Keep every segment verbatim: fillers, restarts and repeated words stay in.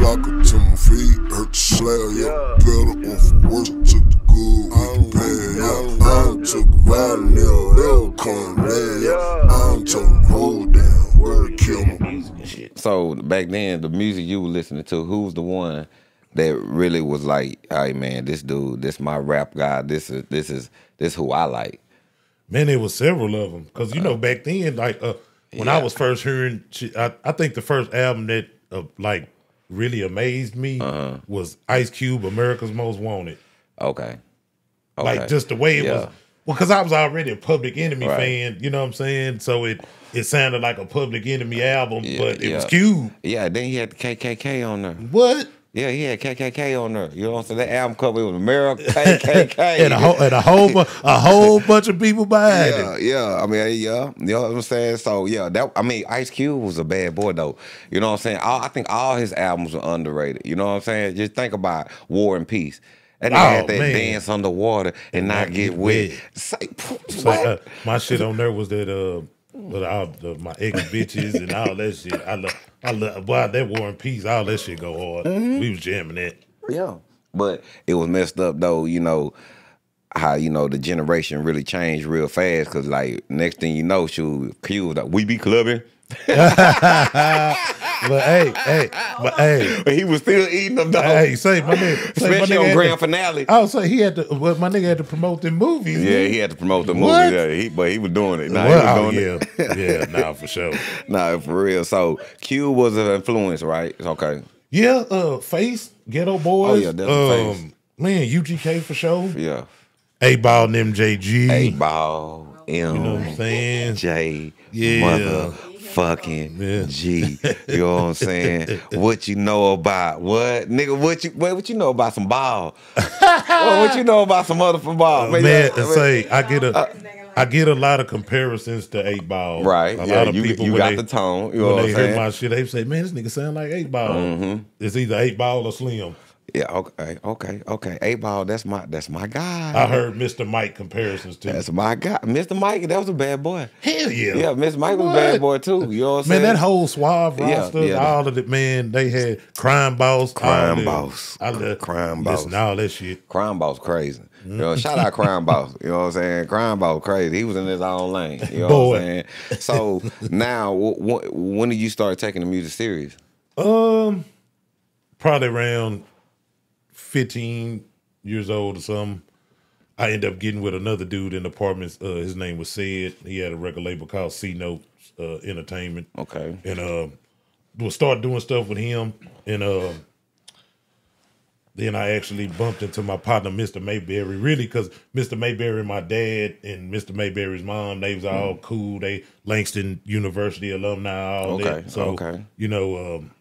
block up till my feet hurt. Slayer, yeah, better off worse to the good. I don't pay, yeah. I don't took violin, they'll come down. I don't took hold down, word kill me. So back then, the music you were listening to, who's the one that really was like, all right, man, this dude, this my rap guy, this is this is this who I like? Man, there was several of them, cause you uh, know back then, like uh, when yeah. I was first hearing, I, I think the first album that uh, like really amazed me uh-huh. was Ice Cube, America's Most Wanted. Okay, okay. Like just the way it yeah. was, well, cause I was already a Public Enemy right. fan, you know what I'm saying? So it it sounded like a Public Enemy album, yeah, but it yeah. was Cube. Yeah, then he had the K K K on there. What? Yeah, he had K K K on there. You know what I'm saying? That album cover, it was America, K K K. and, a whole, and a whole a whole bunch of people behind yeah, it. Yeah, I mean, yeah. You know what I'm saying? So, yeah, that I mean, Ice Cube was a bad boy, though. You know what I'm saying? All, I think all his albums were underrated. You know what I'm saying? Just think about War and Peace. And oh, I had that man. Dance underwater and not get, get wet. wet. Say, so, uh, my shit on there was that... Uh, But all the, my ex bitches and all that shit, I love, I love. Wow, that War and Peace, all that shit go hard. Mm-hmm. We was jamming that. Yeah, but it was messed up though. You know how you know the generation really changed real fast. Cause like next thing you know, she was, she was like, we be clubbing. But hey, hey, but hey, but he was still eating them though. Hey, say my nigga, say, especially my nigga on grand to, finale. I was say he had to. Well, my nigga had to promote the movies. Yeah, man. He had to promote the movies. Yeah, he, but he was doing it. Nah, well, he was doing oh, yeah, it. yeah, nah, for sure. Nah, for real. So Q was an influence, right? It's okay. Yeah, uh, Face, Ghetto Boys. Oh yeah, definitely um, Face. Man, U G K for sure. Yeah. eight ball and M J G. eight ball, M, you know what I'm saying? J, yeah. Mother. Fucking yeah. G, you know what I'm saying? What you know about what, nigga? What you what, what you know about some ball? well, what you know about some motherfucking ball? Uh, man, man I, say I get a, uh, I get a lot of comparisons to eight ball. Right, a yeah, lot of you, people you got they, the tone. You know when what I'm they saying? Hear my shit, they say, "Man, this nigga sound like eight ball." Mm-hmm. It's either eight ball or Slim. Yeah, okay, okay, okay. eight ball, that's my that's my guy. I heard Mister Mike comparisons too. That's my guy. Mister Mike, that was a bad boy. Hell yeah. Yeah, Mister Mike what? was a bad boy too. You know what I'm saying? Man, that whole Suave roster, yeah, yeah. all of it, man, they had Crime Boss. Crime Boss. I love Crime Boss. Listen, all that shit. Crime Boss crazy. You know, shout out Crime Boss. You know what I'm saying? Crime Boss crazy. He was in his own lane. You know boy. what I'm saying? So now, when did you start taking the music serious? Um, probably around fifteen years old or something. I ended up getting with another dude in the apartments. Uh, his name was Sid. He had a record label called C-Notes uh, Entertainment. Okay. And uh, we'll start doing stuff with him. And uh, then I actually bumped into my partner, Mister Mayberry, really, because Mister Mayberry, my dad, and Mister Mayberry's mom, they was all mm. cool. They Langston University alumni, all okay. that. So, okay. you know... Um,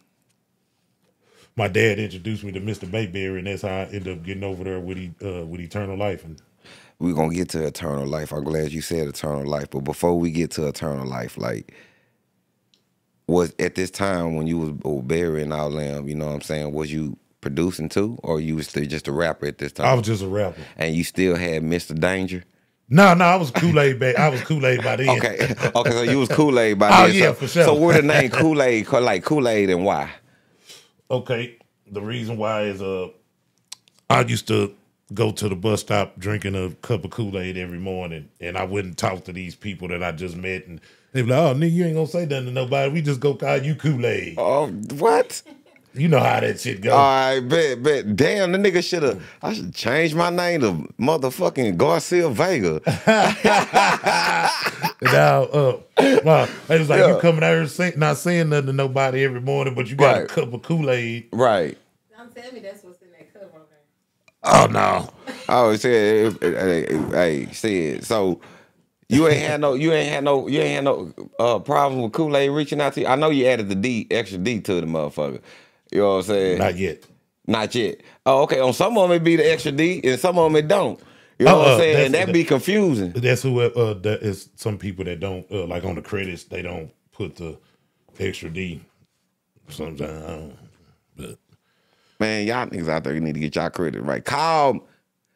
my dad introduced me to Mister Mayberry, and that's how I ended up getting over there with he, uh, with Eternal Life. And we're gonna get to Eternal Life. I'm glad you said Eternal Life, but before we get to Eternal Life, like, was at this time when you was O'berry and Outland, you know what I'm saying? Was you producing too, or you was still just a rapper at this time? I was just a rapper, and you still had Mister Danger. No, no, I was Kool-Aid back. I was Kool-Aid by then. Okay, okay, so you was Kool-Aid by oh, then. Oh yeah, so, for sure. So where the name Kool-Aid, like Kool-Aid, and why? Okay, the reason why is uh, I used to go to the bus stop drinking a cup of Kool-Aid every morning, and I wouldn't talk to these people that I just met, and they'd be like, "Oh, nigga, you ain't gonna say nothing to nobody. We just go call you Kool-Aid." Oh, what? You know how that shit goes. All right, bet, bet. Damn, the nigga should have. I should change my name to motherfucking Garcia Vega. Now, uh, well, it was like yeah. you coming out here say, not saying nothing to nobody every morning, but you got right. a cup of Kool-Aid. Right. Don't tell me that's what's in that cup over there. Oh no. I always said, hey, said so. You ain't had no, you ain't had no, you ain't had no uh, problem with Kool-Aid reaching out to you. I know you added the D, extra D to the motherfucker. You know what I'm saying? Not yet. Not yet. Oh, okay. On some of them it be the extra D, and some of them it don't. You know uh, what I'm saying? And that be confusing. That's who uh, that is. Some people that don't uh, like on the credits, they don't put the extra D. Sometimes I don't. But man, y'all niggas out there, you need to get y'all credit right. Call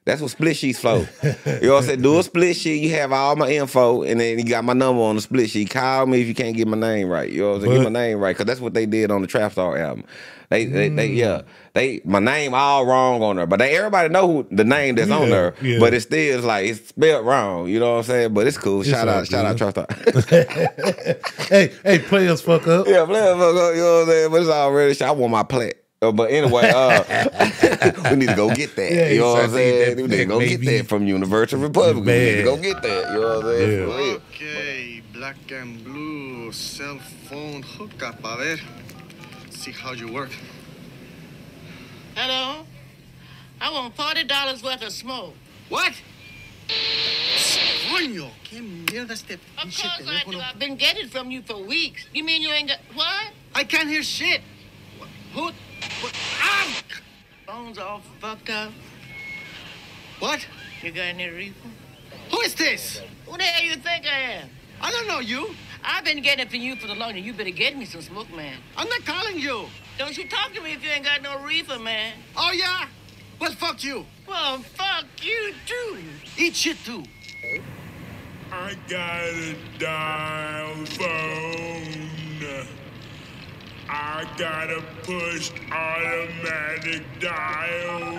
That's what split sheets flow. You know what I'm saying? Do a split sheet. You have all my info, and then you got my number on the split sheet. Call me if you can't get my name right. You know what I'm saying? But, get my name right, because that's what they did on the Trapstar album. They, they, mm. they, yeah, they my name all wrong on there, but they everybody know who the name that's yeah, on there. Yeah. But it's still it's like it's spelled wrong. You know what I'm saying? But it's cool. It's shout out, shout good. out Trapstar. hey, hey, players fuck up. Yeah, players fuck up. You know what I'm saying? But it's already. I want my plat. But anyway, uh, we need to go get that. Yeah, you know what I'm saying? We need to go get that from Universal Republic. Man. We need to go get that. You know what I'm saying? Yeah. Okay, black and blue cell phone hookup. A ver, see how you work. Hello? I want forty dollars worth of smoke. What? Coño, que mierda este pinche teléfono. Of course I do. I've been getting from you for weeks. You mean you ain't got. What? I can't hear shit. What? Who? Ah! Phone's all fucked up. What? You got any reefer? Who is this? Who the hell you think I am? I don't know you. I've been getting it from you for the long time. You better get me some smoke, man. I'm not calling you. Don't you talk to me if you ain't got no reefer, man. Oh, yeah? Well, fuck you. Well, fuck you, too. Eat shit, too. I got a dial phone. I gotta push automatic dial.